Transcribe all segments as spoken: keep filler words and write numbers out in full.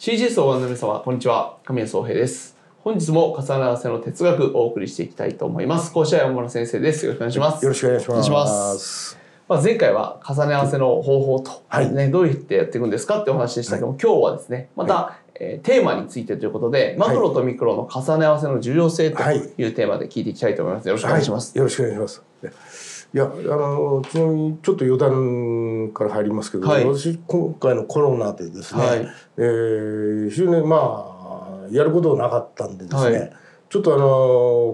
シージーエス をご覧の皆様、こんにちは。神谷宗平です。本日も重ならせの哲学をお送りしていきたいと思います。講師は山村先生です。よろしくお願いします。よろしくお願いします。まあ前回は重ね合わせの方法と、はいね、どうやってやっていくんですかってお話でしたけども、はい、今日はですね、また、はい、えー、テーマについてということで、マクロとミクロの重ね合わせの重要性というテーマで聞いていきたいと思います。よろしくお願いします。はい、よろしくお願いします。いや、あのちなみにちょっと余談から入りますけど、はい、私今回のコロナでですね、はい、えー、非常にまあやることなかったんでですね、はい、ちょっとあの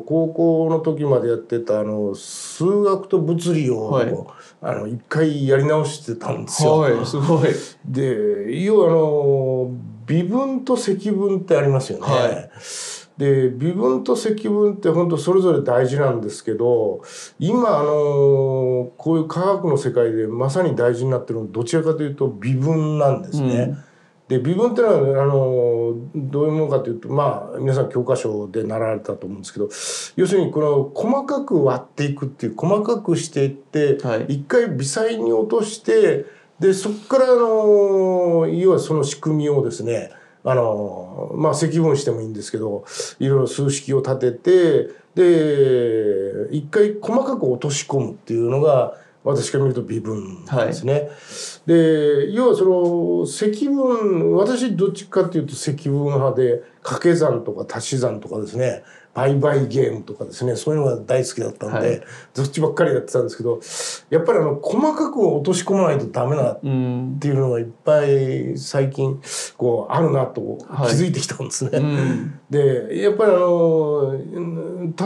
高校の時までやってたあの数学と物理を、はい、あの一回やり直してたんですよ。はい、すごい。で、要はあの微分と積分ってありますよね。はい、で微分と積分って本当それぞれ大事なんですけど、今あのこういう科学の世界でまさに大事になってるのはどちらかというと微分なんですね。うん、で微分ってのはあのどういうものかというと、まあ皆さん教科書で習われたと思うんですけど、要するにこの細かく割っていくっていう、細かくしていって、はい、一回微細に落として、でそこからあの要はその仕組みをですね、あのまあ積分してもいいんですけど、いろいろ数式を立てて、で一回細かく落とし込むっていうのが私から見ると微分なんですね。はい、で要はその積分、私どっちかっていうと積分派で、掛け算とか足し算とかですね、売買ゲームとかですね、そういうのが大好きだったんで、はい、どっちばっかりやってたんですけど、やっぱりあの細かく落とし込まないとダメだっていうのがいっぱい最近こうあるなと気づいてきたんですね。はい、うん、でやっぱりあの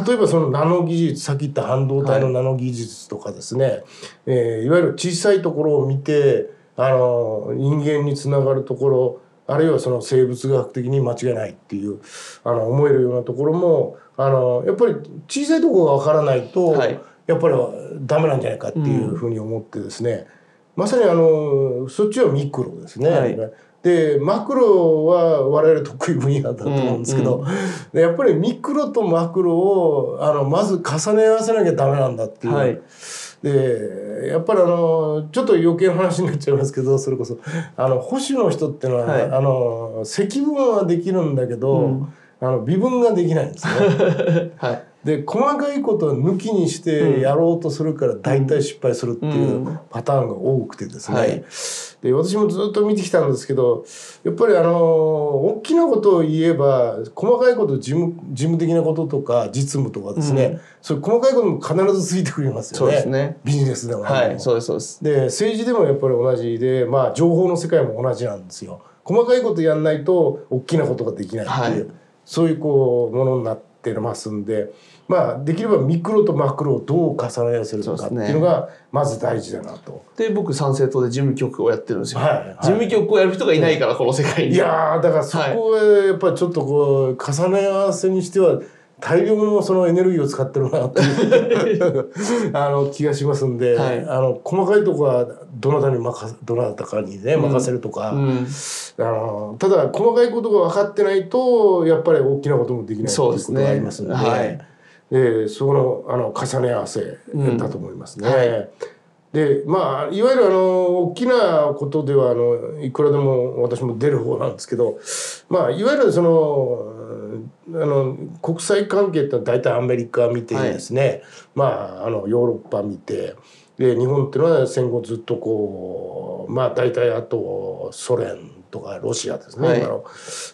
例えばそのナノ技術、さっき言った半導体のナノ技術とかですね、はい、えー、いわゆる小さいところを見てあの人間につながるところ、あるいはその生物学的に間違いないっていうあの思えるようなところもあのやっぱり小さいところがわからないと、はい、やっぱりダメなんじゃないかっていうふうに思ってですね、うん、まさにあのそっちはミクロですね。はい、でマクロは我々得意分野だと思うんですけど、うんうん、でやっぱりミクロとマクロをあのまず重ね合わせなきゃダメなんだっていう。はい、でやっぱりあのちょっと余計な話になっちゃいますけど、それこそあの保守の人ってのは、はい、あの積分はできるんだけど、うん、あの微分ができないんですね。はい、で細かいことを抜きにしてやろうとするから大体失敗するっていうパターンが多くてですね、うんうん、はい、で私もずっと見てきたんですけど、やっぱりあの大きなことを言えば細かいこと、事務、事務的なこととか実務とかですね、うん、そういう細かいことも必ずついてくれますよね。そうですね、ビジネスでも、はい、そうですそうです。で政治でもやっぱり同じで、まあ、情報の世界も同じなんですよ。細かいことやんないと大きなことができないっていう、はい、そういうこうものになってますんで、まあ、できればミクロとマクロをどう重ね合わせるのかっていうのがまず大事だなと。で、ね、僕参政党で事務局をやってるんですよ。はいはい、事務局をやる人がいないから、うん、この世界に。いやだからそこはやっぱりちょっとこう重ね合わせにしては大量のそのエネルギーを使ってるなっていうあの気がしますんで、はい、あの細かいとこはどなたに任せどなたかにね任せるとか、うんうん、あのただ細かいことが分かってないとやっぱり大きなこともできないっていうことがありますので、はい、でそのあの重ね合わせだと思いますね。うん、はい、でまあ、いわゆるあの大きなことではあのいくらでも私も出る方なんですけど、まあ、いわゆるそのあの国際関係って大体アメリカ見てですね、はい、まあ、あのヨーロッパ見て、で日本っていうのは戦後ずっとこう、まあ、大体あとソ連とかロシアですね、はい、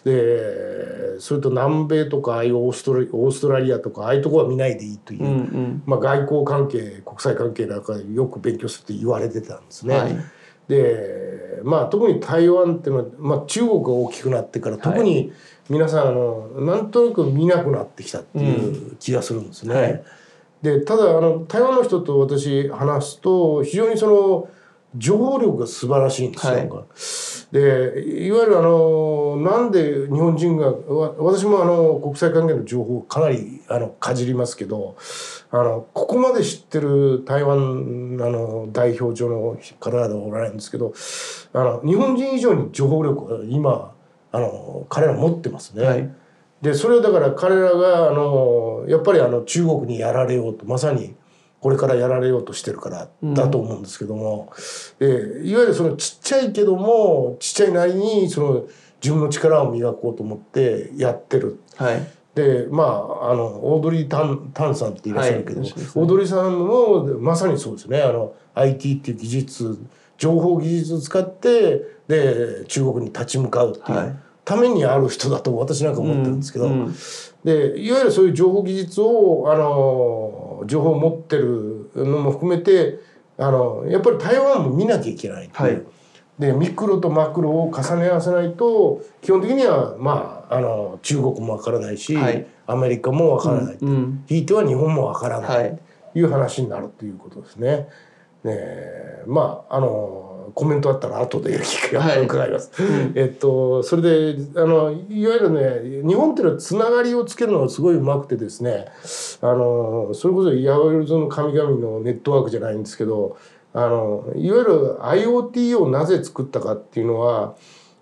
でそれと南米とかああいうオーストラリ、オーストラリアとかああいうとこは見ないでいいという、うんうん、まあ、外交関係、国際関係なんかよく勉強するって言われてたんですね。はい、でまあ、特に台湾っていうのは、まあ、中国が大きくなってから特に皆さん、はい、あのなんとなく見なくなってきたっていう気がするんですね。うん、はい、でただあの台湾の人と私話すと非常にその情報力が素晴らしいんですよ。はい、でいわゆるあのなんで日本人がわ私もあの国際関係の情報をかなりあのかじりますけど、あのここまで知ってる台湾あの代表上の方々はおられるんですけど、あの日本人以上に情報力を今あの彼ら持ってますね。はい、でそれはだから彼らがあのやっぱりあの中国にやられようと、まさにこれからやられようとしてるからだと思うんですけども、うん、えいわゆるそのちっちゃいけどもちっちゃいなりにその自分の力を磨こうと思ってやってる、はい、でまああのオードリー・タン、タンさんっていらっしゃるけど、はいね、オードリーさんもまさにそうですね、あの アイティー っていう技術、情報技術を使ってで中国に立ち向かうっていう、はい、ためにある人だと私なんか思ってるんですけど、うんうん、でいわゆるそういう情報技術をあの情報を持ってるのも含めてあのやっぱり台湾も見なきゃいけないっていう、はい、でミクロとマクロを重ね合わせないと基本的には、まあ、あの中国もわからないし、はい、アメリカもわからないって、うんうん、ひいては日本もわからないという話になるということですね。ね、まああのコメントあったら後で伺います、はいうん、えっとそれであのいわゆるね日本っていうのはつながりをつけるのがすごいうまくてですね、あのそれこそ八百万の神々のネットワークじゃないんですけど、あのいわゆる IoT をなぜ作ったかっていうのは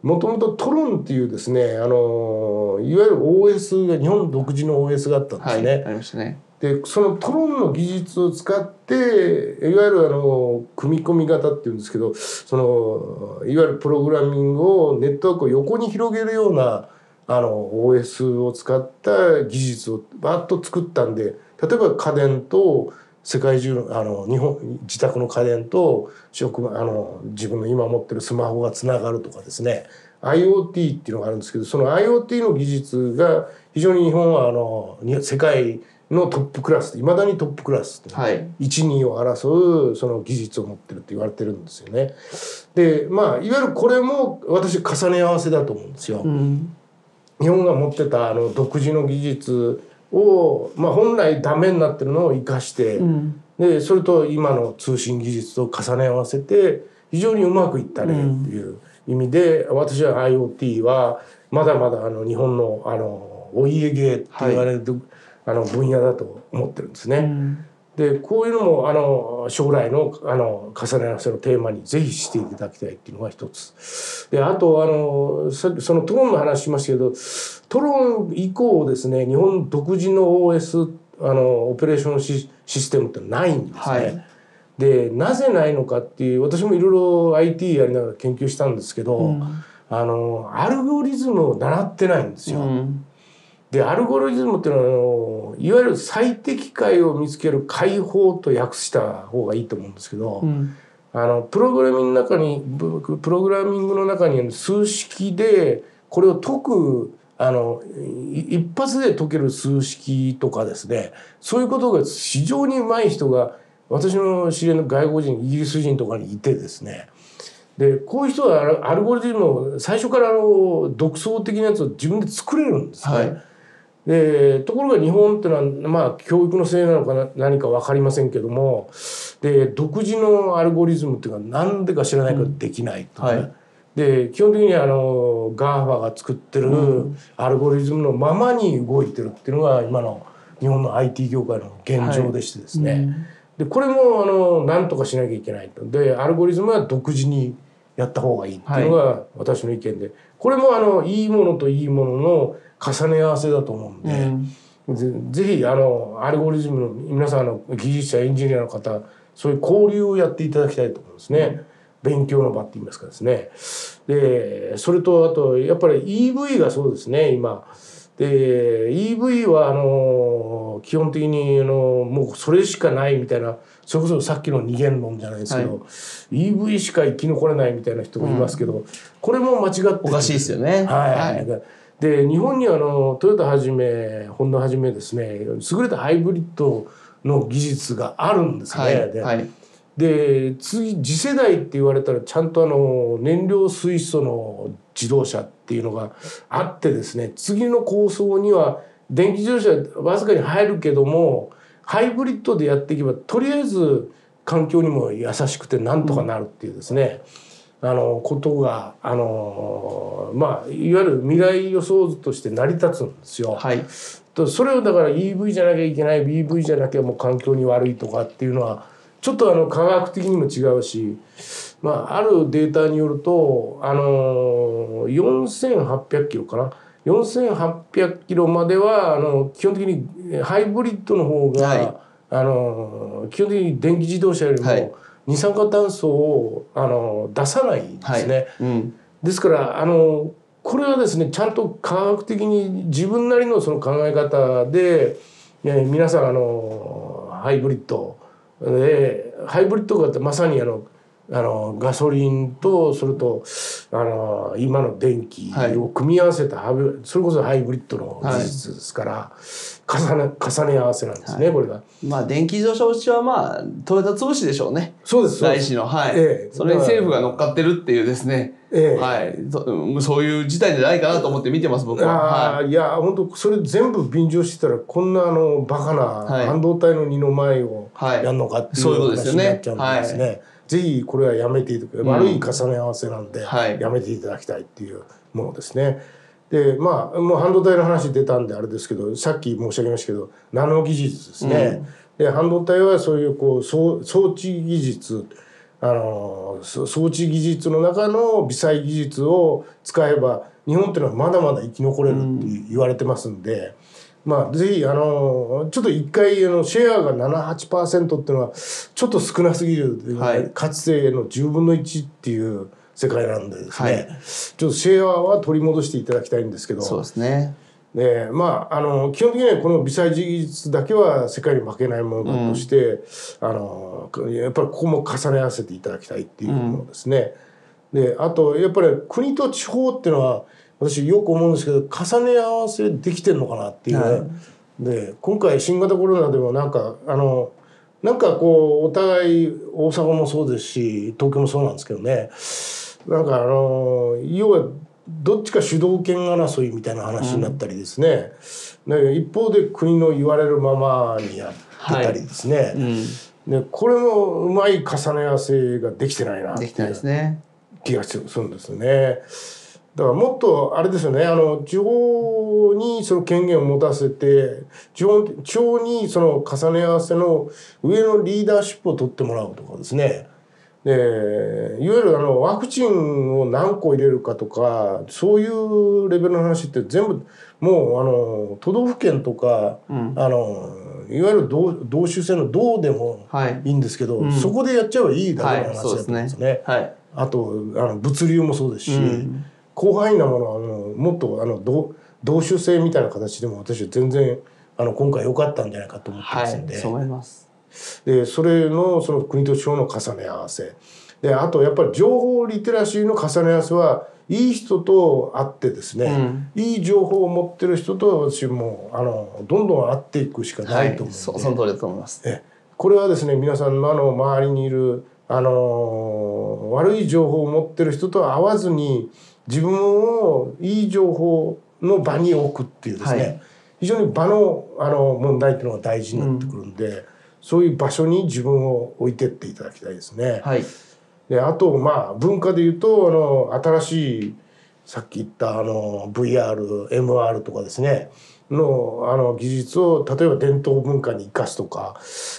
もともとトロンっていうですね、あのいわゆる オーエス が日本独自の オーエス があったんですね、はい、ありましたね。でそのトロンの技術を使っていわゆるあの組み込み型っていうんですけど、そのいわゆるプログラミングをネットワークを横に広げるようなあの オーエス を使った技術をバーッと作ったんで、例えば家電と世界中あの日本自宅の家電と職あの自分の今持ってるスマホがつながるとかですね、 IoT っていうのがあるんですけど、その IoT の技術が非常に日本はあの世界のトップクラス、いまだにトップクラス、はい、いち、にを争うその技術を持ってるって言われてるんですよね。でまあいわゆるこれも私重ね合わせだと思うんですよ、うん、日本が持ってたあの独自の技術を、まあ、本来ダメになってるのを生かして、うん、でそれと今の通信技術と重ね合わせて非常にうまくいったねっていう意味で、うん、私は IoT はまだまだあの日本のあのお家芸って言われる、はい、あの分野だと思ってるんですね、うん、でこういうのもあの将来 の, あの重ね合わせのテーマにぜひしていただきたいっていうのが一つで、あとあのそのトロンの話しましたけど、トロン以降ですね日本独自の オーエス あのオペレーション シ, システムってないんですね、はい、でなぜないのかっていう、私もいろいろ アイティー やりながら研究したんですけど、うん、あのアルゴリズムを習ってないんですよ、うん、でアルゴリズムっていうのはあのいわゆる最適解を見つける解法と訳した方がいいと思うんですけど、うん、あのプログラミングの中にプログラミングの中に数式でこれを解くあの一発で解ける数式とかですね、そういうことが非常にうまい人が私の知り合いの外国人イギリス人とかにいてですね、でこういう人はアルゴリズムを最初からあの独創的なやつを自分で作れるんですね。はい、でところが日本ってのは、まあ、教育のせいなのかな何か分かりませんけども、で独自のアルゴリズムっていうのは何でか知らないけどできないとか、うんはい、で基本的にあの ガファ が作ってるアルゴリズムのままに動いてるっていうのが今の日本の アイティー 業界の現状でしてですね、はいうん、でこれもあの何とかしなきゃいけないと、でアルゴリズムは独自にやった方がいいっていうのが私の意見で、はい、これもあのいいものといいものの重ね合わせだと思うんで、うん、ぜ, ぜひあのアルゴリズムの皆さんの技術者エンジニアの方そういう交流をやっていただきたいと思うんですね、うん、勉強の場って言いますかですね、でそれとあとやっぱり イーブイ がそうですね、今で イーブイ はあの基本的にあのもうそれしかないみたいな、それこそさっきの二元論じゃないですけど、はい、イーブイ しか生き残れないみたいな人もいますけど、うん、これも間違っておかしいですよね、はい、はいで日本にはあのトヨタはじめホンダはじめですね優れたハイブリッドの技術があるんですね、はい、で、はい、で次次世代って言われたらちゃんとあの燃料水素の自動車っていうのがあってですね、次の構想には電気自動車わずかに入るけどもハイブリッドでやっていけばとりあえず環境にも優しくてなんとかなるっていうですね、うんあのことがあの、まあ、いわゆる未来予想図として成り立つんですよ、はい、それをだから イーブイ じゃなきゃいけない ビーブイ じゃなきゃもう環境に悪いとかっていうのはちょっとあの科学的にも違うし、まあ、あるデータによるとあのよんせんはっぴゃくキロかなよんせんはっぴゃくキロまではあの基本的にハイブリッドの方が、はい、あの基本的に電気自動車よりも、はい二酸化炭素をあの出さないんですね、はいうん、ですからあのこれはですねちゃんと科学的に自分なりのその考え方で、ね、皆さんあのハイブリッドでハイブリッド化ってまさにあのあのガソリンとそれとあの今の電気を組み合わせた、はい、それこそハイブリッドの技術ですから、はい、重ね、重ね合わせなんですね、はい、これが。まあ電気自動車落ちはまあトヨタ潰しでしょうね。そうですそうです。大事の、はい、ええ、それに政府が乗っかってるっていうですね、ええ、はい、そ, そういう事態じゃないかなと思って見てます僕は。あ、はい、いや本当それ全部便乗してたらこんなあのバカな半導体の二の舞をやるのかっていう話になっちゃうんですね。はい、ぜひこれはやめていただく、うん、悪い重ね合わせなんでやめていただきたいっていうものですね。はい、でまあもう半導体の話出たんであれですけど、さっき申し上げましたけどナノ技術ですね。うん、で半導体はそういうこう装置技術あの装置技術の中の微細技術を使えば日本っていうのはまだまだ生き残れるって言われてますんで。うん、まあ、ぜひあのちょっと一回あのシェアが ななはちパーセント っていうのはちょっと少なすぎる、はい、かつてのじゅうぶんのいちっていう世界なんでですね、はい、ちょっとシェアは取り戻していただきたいんですけど、そうですね。でまああの基本的にはこの微細技術だけは世界に負けないものとして、うん、あのやっぱりここも重ね合わせていただきたいっていうものですね。うん、であとやっぱり国と地方っていうのは私よく思うんですけど重ね合わせできてるのかなっていう、ね、はい、で今回新型コロナでもなんかあのなんかこうお互い大阪もそうですし東京もそうなんですけどね、なんかあの要はどっちか主導権争いみたいな話になったりですね、うん、一方で国の言われるままにやってたりですね、はい、うん、でこれもうまい重ね合わせができてないなっていう気がするんですよね。だからもっとあれですよね、あの地方にその権限を持たせて地方、地方にその重ね合わせの上のリーダーシップを取ってもらうとかですね、でいわゆるあのワクチンを何個入れるかとかそういうレベルの話って全部もうあの都道府県とか、うん、あのいわゆる同、同州制のどうでもいいんですけど、はい、うん、そこでやっちゃえばいいだけの話だったんですね。あとあの物流もそうですし、うん、広範囲なものはあのもっとあの同種性みたいな形でも私は全然あの今回良かったんじゃないかと思ってますんで、はい、そう思います。でそれのその国と地方の重ね合わせで、あとやっぱり情報リテラシーの重ね合わせはいい人と会ってですね、うん、いい情報を持ってる人と私もあのどんどん会っていくしかないと思うので、はい、そ, その通りだと思います。えこれはですね皆さんのあの周りにいるあの悪い情報を持ってる人と会わずに自分をいい情報の場に置くっていうですね、はい、非常に場 の, あの問題っていうのが大事になってくるんで、うん、そういう場所に自分を置いてっていただきたいですね。はい、であとまあ文化でいうとあの新しいさっき言った ブイアールエムアール とかですね の, あの技術を例えば伝統文化に生かすとか、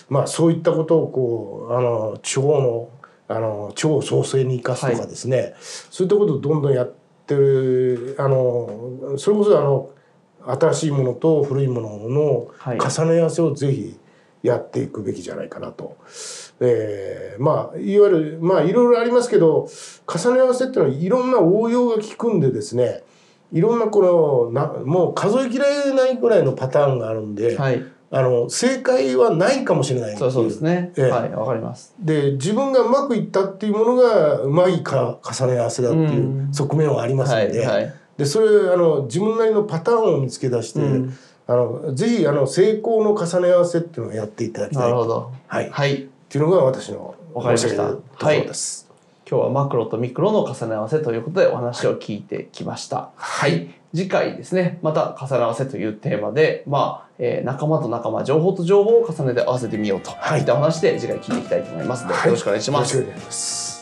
まあ、そういったことをこうあの地方のあの地方創生に生かすとかですね、はい、そういったことをどんどんやってるあのそれこそあの新しいものと古いものの重ね合わせをぜひやっていくべきじゃないかなと、えー、まあいわゆるまあいろいろありますけど重ね合わせっていうのはいろんな応用が効くんでですね、いろんなこのなもう数えきれないぐらいのパターンがあるんで。はい、あの正解はないかもしれない。そうですね。はい、わかります。で、自分がうまくいったっていうものがうまいか重ね合わせだっていう側面はありますので、で、それあの自分なりのパターンを見つけ出して、うん、あのぜひあの成功の重ね合わせっていうのをやっていただきたい。なるほど。はい。はい。っていうのが私の申し上げたところです。今日はマクロとミクロの重ね合わせということでお話を聞いてきました。はい。次回ですね、また重ね合わせというテーマで、まあ、えー、仲間と仲間、情報と情報を重ねて合わせてみようといった話で次回聞いていきたいと思いますので、はい、よろしくお願いします。はい、よろしくお願いします。